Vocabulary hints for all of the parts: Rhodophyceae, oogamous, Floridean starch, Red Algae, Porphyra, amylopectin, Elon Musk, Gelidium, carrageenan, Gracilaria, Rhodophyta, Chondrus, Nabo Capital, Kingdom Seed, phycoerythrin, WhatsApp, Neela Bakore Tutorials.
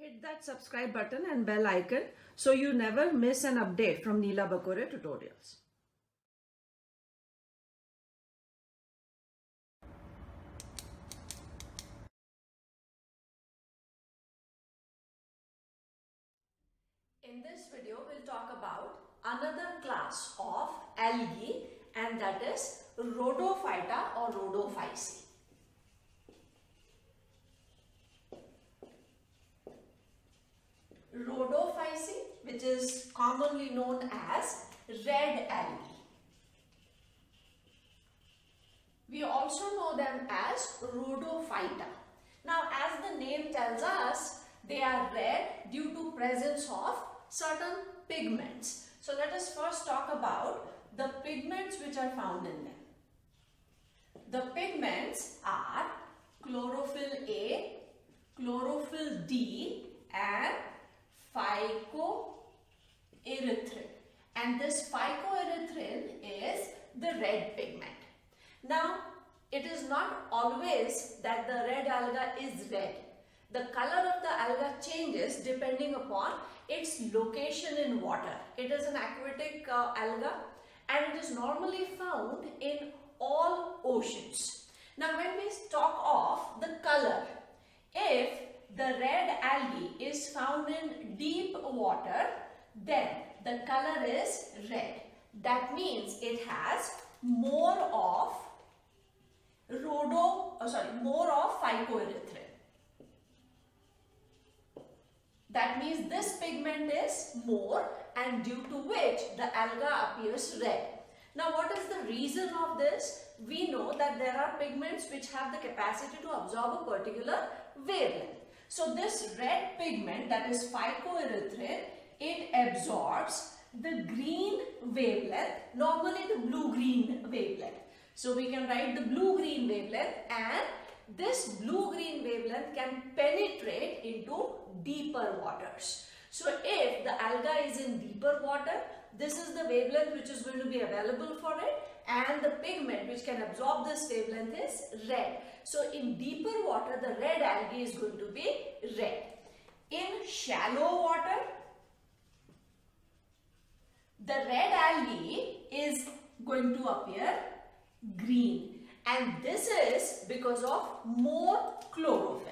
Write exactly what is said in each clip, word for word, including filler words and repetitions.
Hit that subscribe button and bell icon so you never miss an update from Neela Bakore Tutorials. In this video, we'll talk about another class of algae, and that is Rhodophyta or Rhodophyceae. Rhodophyceae, which is commonly known as red algae. We also know them as Rhodophyta. Now, as the name tells us, they are red due to presence of certain pigments. So let us first talk about the pigments which are found in them. The pigments are chlorophyll A, chlorophyll D, and phycoerythrin, and this phycoerythrin is the red pigment. Now, it is not always that the red alga is red. The color of the alga changes depending upon its location in water. It is an aquatic uh, alga, and it is normally found in all oceans. Now, when we talk of the color, if the red algae is found in deep water, then the color is red. That means it has more of rhodo, oh sorry, more of phycoerythrin. That means this pigment is more, and due to which the alga appears red. Now, what is the reason of this? We know that there are pigments which have the capacity to absorb a particular wavelength. So this red pigment, that is phycoerythrin, it absorbs the green wavelength, normally the blue-green wavelength. So we can write the blue-green wavelength, and this blue-green wavelength can penetrate into deeper waters. So if the alga is in deeper water, this is the wavelength which is going to be available for it, and the pigment which can absorb this wavelength is red. So in deeper water, the red algae is going to be red. In shallow water, the red algae is going to appear green, and this is because of more chlorophyll.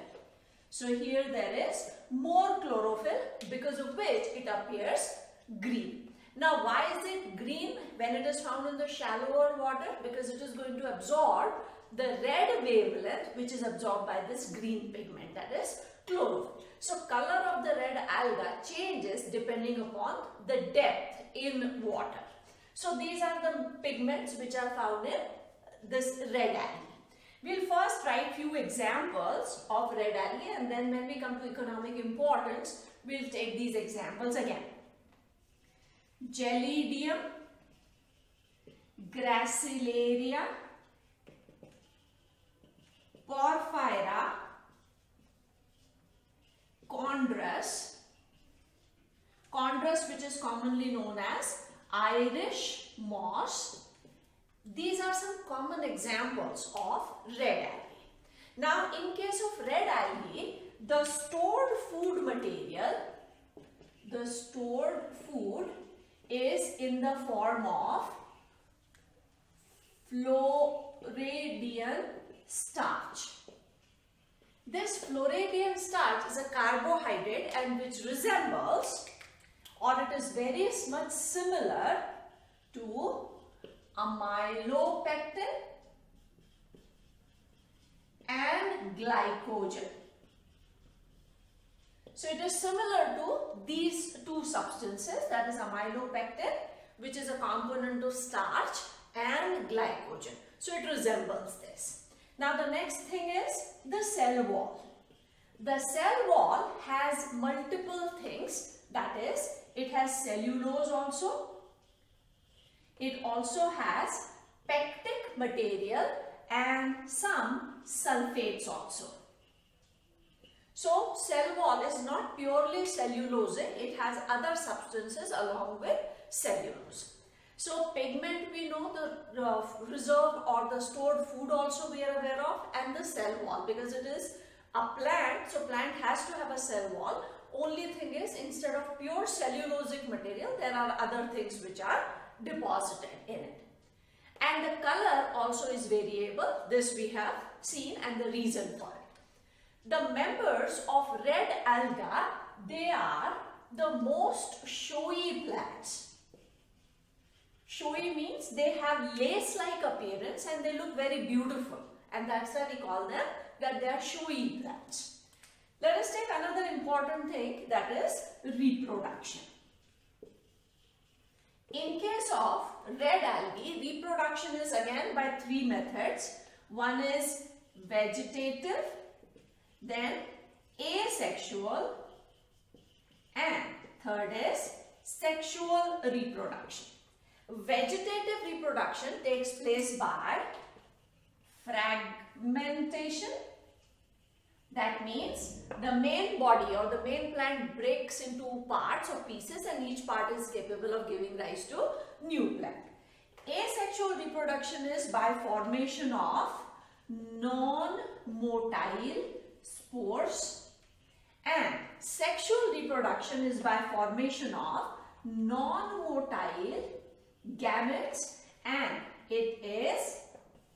So here there is more chlorophyll, because of which it appears green. Now, why is it green when it is found in the shallower water? Because it is going to absorb the red wavelength which is absorbed by this green pigment, that is chlorophyll. So color of the red alga changes depending upon the depth in water. So these are the pigments which are found in this red algae. We'll first write few examples of red algae, and then when we come to economic importance, we'll take these examples again. Gelidium, Gracilaria, Porphyra, Chondrus, Chondrus which is commonly known as Irish moss. These are some common examples of red algae. Now, in case of red algae, the stored food material, the stored food is in the form of Floridean starch. This Floridean starch is a carbohydrate, and which resembles, or it is very much similar to, amylopectin and glycogen. So it is similar to these two substances, that is amylopectin, which is a component of starch, and glycogen. So it resembles this. Now the next thing is the cell wall. The cell wall has multiple things, that is, it has cellulose also. It also has pectic material and some sulfates also. So cell wall is not purely cellulosic, it has other substances along with cellulose. So pigment we know, the uh, reserve or the stored food also we are aware of, and the cell wall, because it is a plant, so plant has to have a cell wall Only thing is, instead of pure cellulosic material, there are other things which are deposited in it. And the color also is variable. This we have seen, and the reason for it. The members of red alga, they are the most showy plants. Showy means they have lace-like appearance and they look very beautiful. And that's why we call them that they are showy plants. Let us take another important thing, that is reproduction. In case of red algae, reproduction is again by three methods. One is vegetative, then asexual, and third is sexual reproduction. Vegetative reproduction takes place by fragmentation. That means the main body or the main plant breaks into parts or pieces, and each part is capable of giving rise to new plant. Asexual reproduction is by formation of non-motile spores, and sexual reproduction is by formation of non-motile gametes, and it is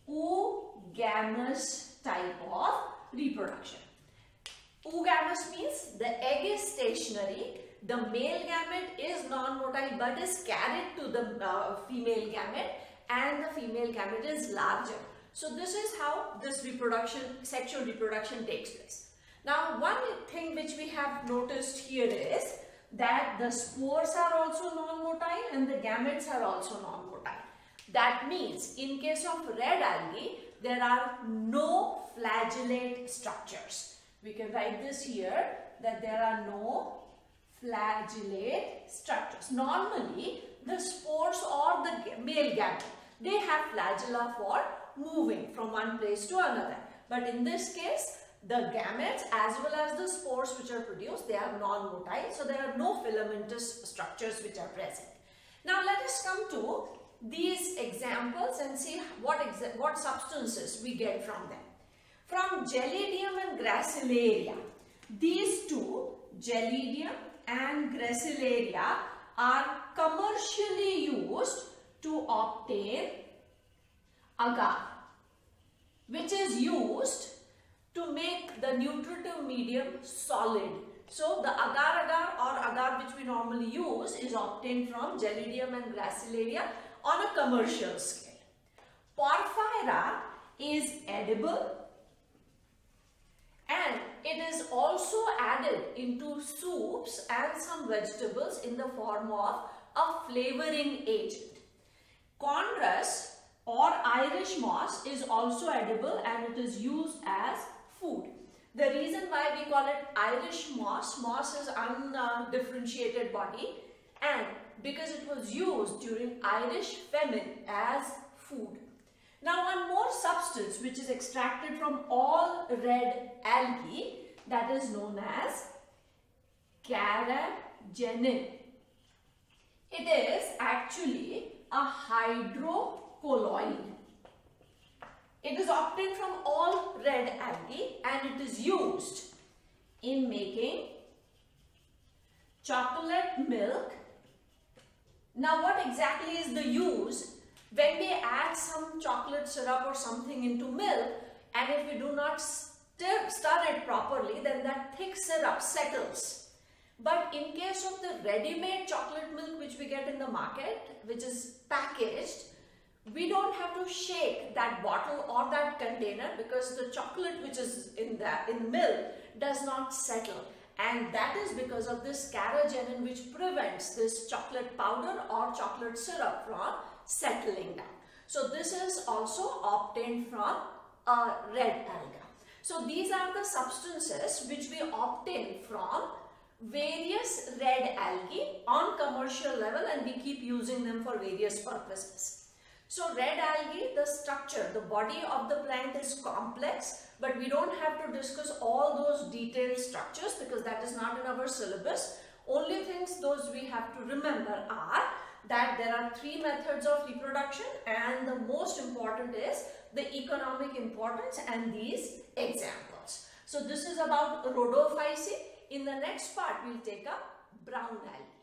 oogamous type of reproduction. Oogamous means the egg is stationary, the male gamete is non-motile but is carried to the uh, female gamete, and the female gamete is larger. So this is how this reproduction, sexual reproduction, takes place. Now, one thing which we have noticed here is that the spores are also non-motile and the gametes are also non-motile. That means in case of red algae, there are no flagellate structures. We can write this here, that there are no flagellate structures. Normally, the spores or the male gamete, they have flagella for moving from one place to another. But in this case, the gametes as well as the spores which are produced, they are non-motile. So there are no filamentous structures which are present. Now let us come to these examples and see what exa what substances we get from them. From Gelidium and Gracilaria, these two, Gelidium and Gracilaria, are commercially used to obtain agar, which is used to make the nutritive medium solid. So the agar-agar or agar which we normally use is obtained from Gelidium and Gracilaria on a commercial scale. Porphyra is edible, and it is also added into soups and some vegetables in the form of a flavoring agent. Chondrus or Irish moss is also edible, and it is used as food. The reason why we call it Irish moss, moss is undifferentiated body, and because it was used during Irish famine as food. Now, one more substance which is extracted from all red algae, that is known as carrageenan. It is actually a hydrocolloid. It is obtained from all red algae, and it is used in making chocolate milk. Now, what exactly is the use? When we add some chocolate syrup or something into milk, and if we do not stir, stir it properly, then that thick syrup settles. But in case of the ready-made chocolate milk which we get in the market, which is packaged, we don't have to shake that bottle or that container, because the chocolate which is in that in milk does not settle. And that is because of this carrageenan, which prevents this chocolate powder or chocolate syrup from settling down. So this is also obtained from uh, red alga. So these are the substances which we obtain from various red algae on commercial level, and we keep using them for various purposes. So red algae, the structure, the body of the plant is complex, but we don't have to discuss all those detailed structures because that is not in our syllabus. Only things those we have to remember are that there are three methods of reproduction, and the most important is the economic importance and these examples. So this is about Rhodophyceae. In the next part, we will take up brown algae.